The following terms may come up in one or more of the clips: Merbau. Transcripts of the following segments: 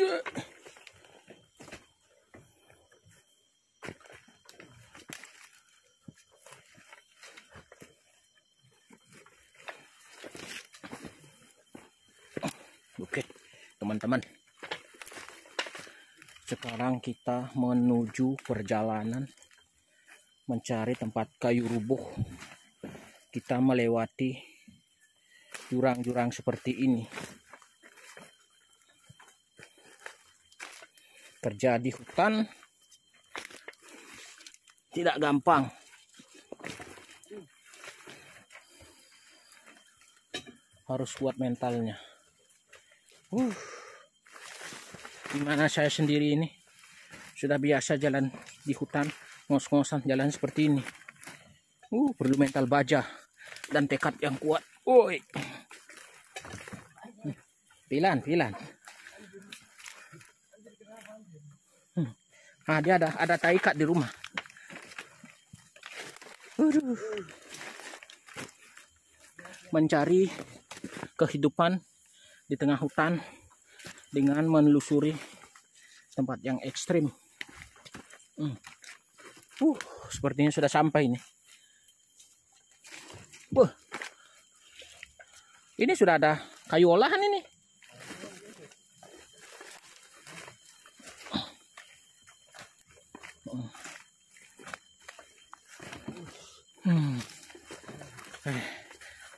Oke teman-teman, sekarang kita menuju perjalanan mencari tempat kayu rubuh. Kita melewati jurang-jurang seperti ini. Kerja di hutan tidak gampang. Harus kuat mentalnya. Gimana saya sendiri ini sudah biasa jalan di hutan, ngos-ngosan jalan seperti ini. Perlu mental baja dan tekad yang kuat. Woi, pilan. Nah, dia ada taikat di rumah. Mencari kehidupan di tengah hutan dengan menelusuri tempat yang ekstrim. Sepertinya sudah sampai nih. Ini sudah ada kayu olahan ini.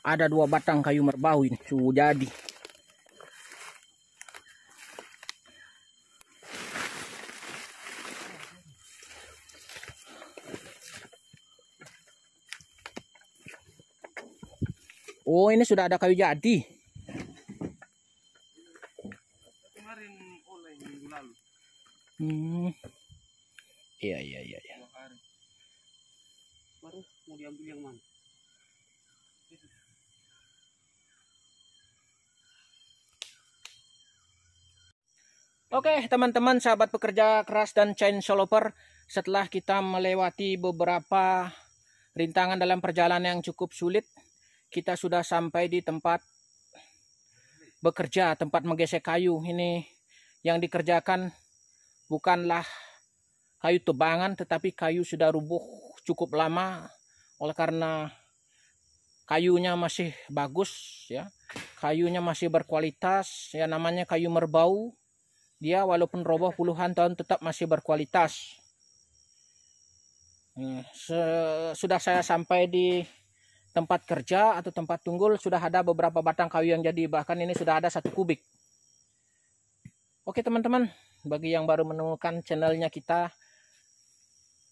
Ada 2 batang kayu merbau ini sudah jadi. Ini sudah ada kayu jadi. Kemarin oleh minggu lalu. Iya. Baru mau diambil yang mana? Oke, teman-teman sahabat pekerja keras dan chainsaw lover, setelah kita melewati beberapa rintangan dalam perjalanan yang cukup sulit, kita sudah sampai di tempat bekerja, tempat menggesek kayu. Ini yang dikerjakan bukanlah kayu tebangan, tetapi kayu sudah rubuh cukup lama. Oleh karena kayunya masih bagus, ya, kayunya masih berkualitas, ya, namanya kayu merbau. Dia walaupun roboh puluhan tahun tetap masih berkualitas. Sudah saya sampai di tempat kerja atau tempat tunggul, sudah ada beberapa batang kayu yang jadi. Bahkan ini sudah ada 1 kubik. Oke teman-teman, bagi yang baru menemukan channelnya kita,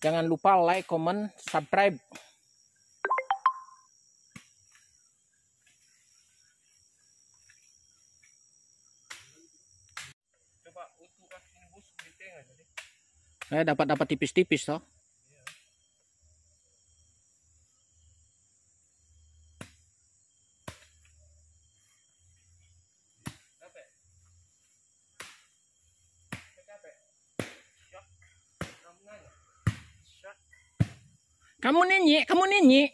jangan lupa like, comment, subscribe. Coba utuh kaki bus di tengah jadi. Saya dapat tipis-tipis toh. Kamu nyanyi.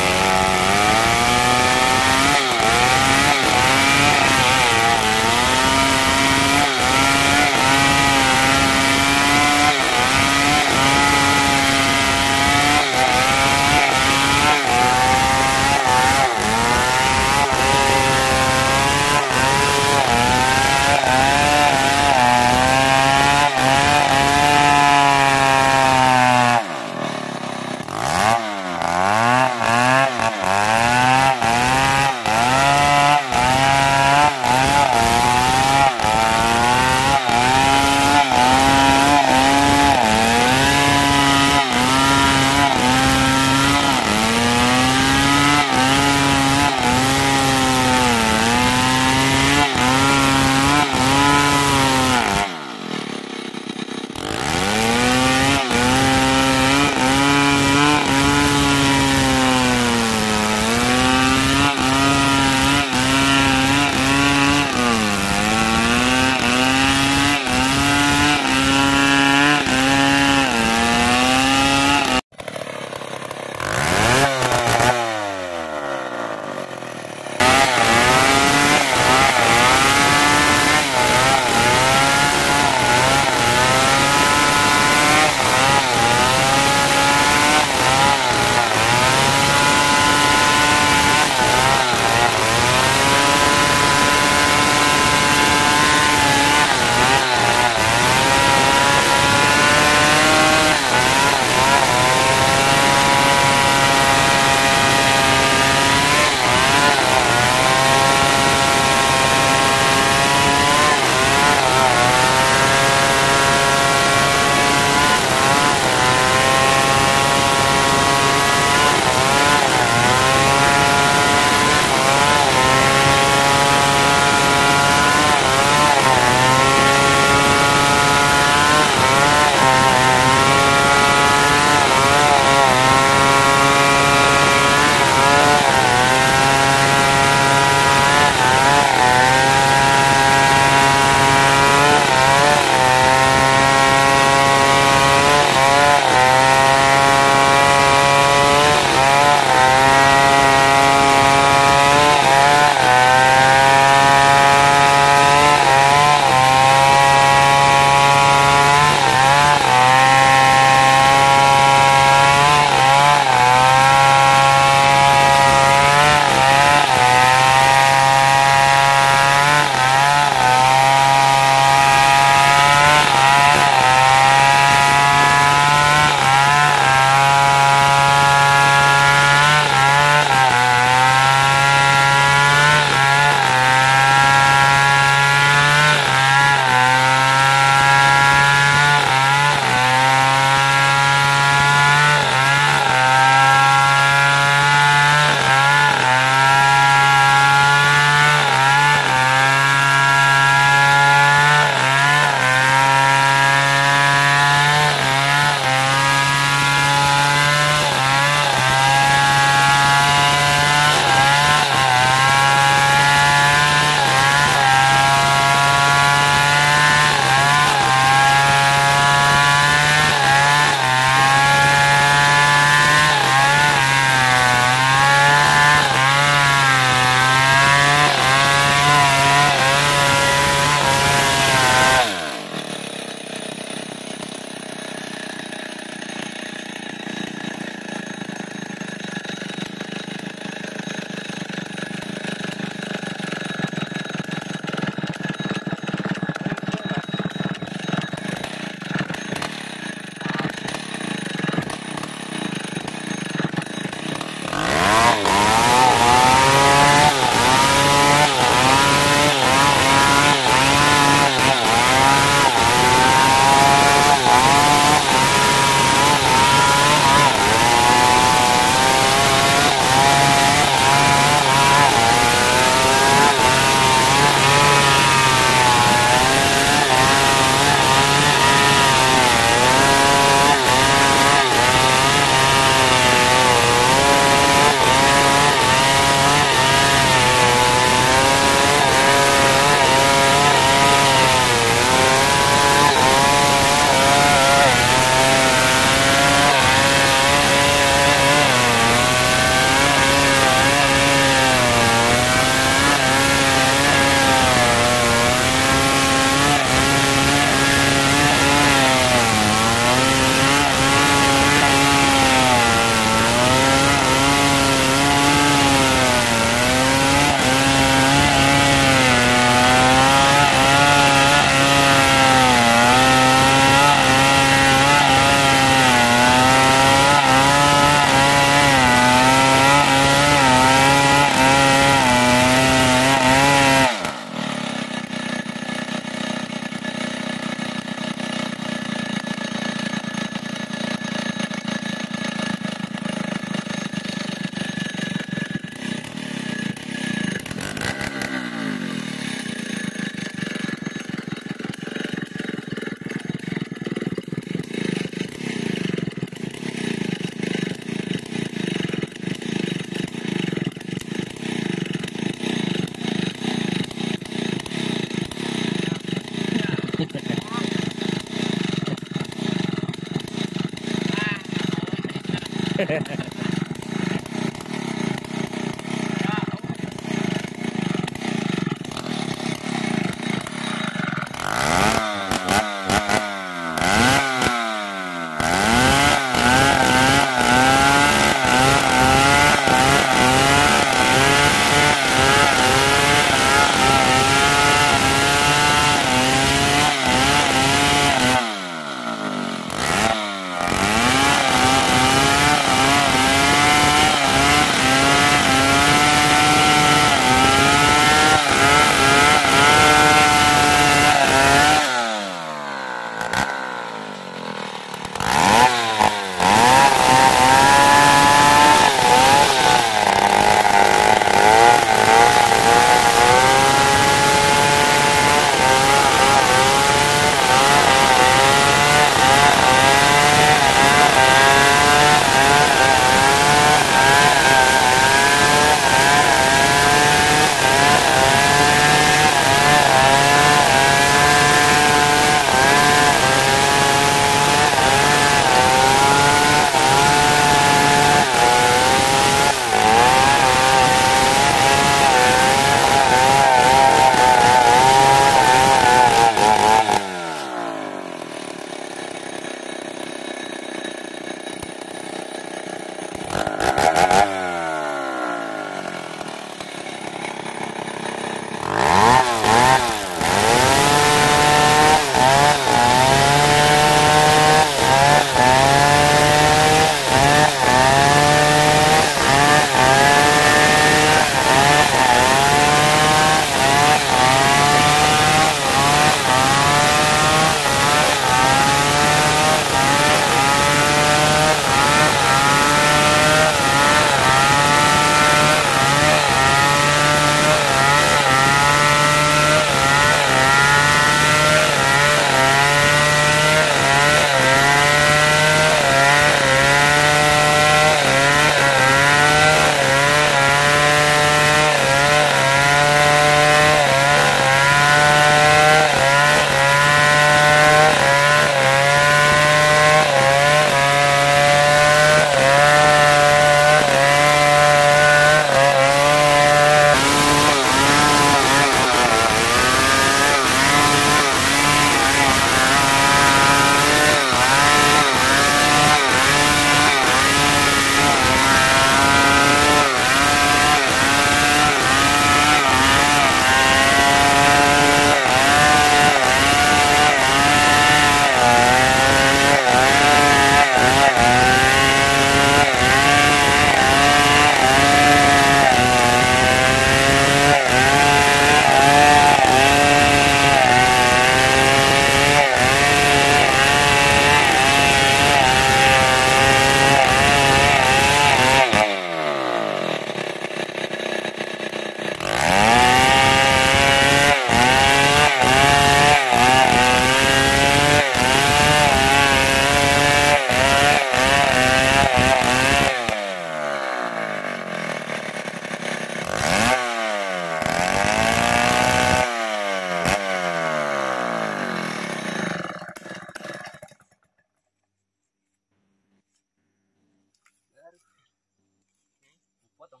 Potong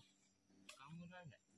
kamu nanya.